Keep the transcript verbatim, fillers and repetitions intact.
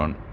on.